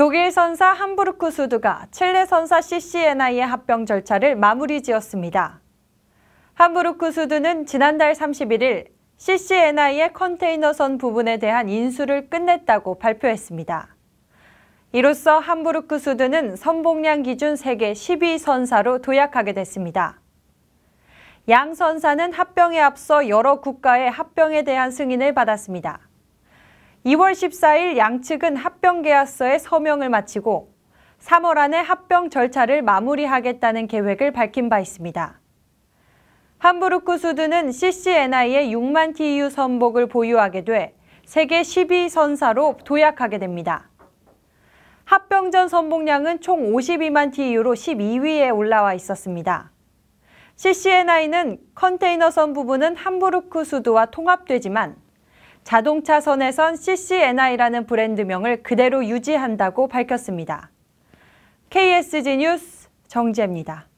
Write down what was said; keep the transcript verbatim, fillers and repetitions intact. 독일 선사 함부르크 수드가 칠레 선사 씨씨엔아이의 합병 절차를 마무리 지었습니다. 함부르크 수드는 지난달 삼십일일 씨씨엔아이의 컨테이너선 부분에 대한 인수를 끝냈다고 발표했습니다. 이로써 함부르크 수드는 선복량 기준 세계 십이 선사로 도약하게 됐습니다. 양 선사는 합병에 앞서 여러 국가의 합병에 대한 승인을 받았습니다. 이월 십사일 양측은 합병 계약서에 서명을 마치고 삼월 안에 합병 절차를 마무리하겠다는 계획을 밝힌 바 있습니다. 함부르크 수드는 씨씨엔아이의 육만 티이유 선복을 보유하게 돼 세계 십이 선사로 도약하게 됩니다. 합병 전 선복량은 총 오십이만 티이유로 십이 위에 올라와 있었습니다. 씨씨엔아이는 컨테이너선 부분은 함부르크 수드와 통합되지만 자동차 선에선 씨씨엔아이라는 브랜드명을 그대로 유지한다고 밝혔습니다. 케이에스지 뉴스 정재입니다.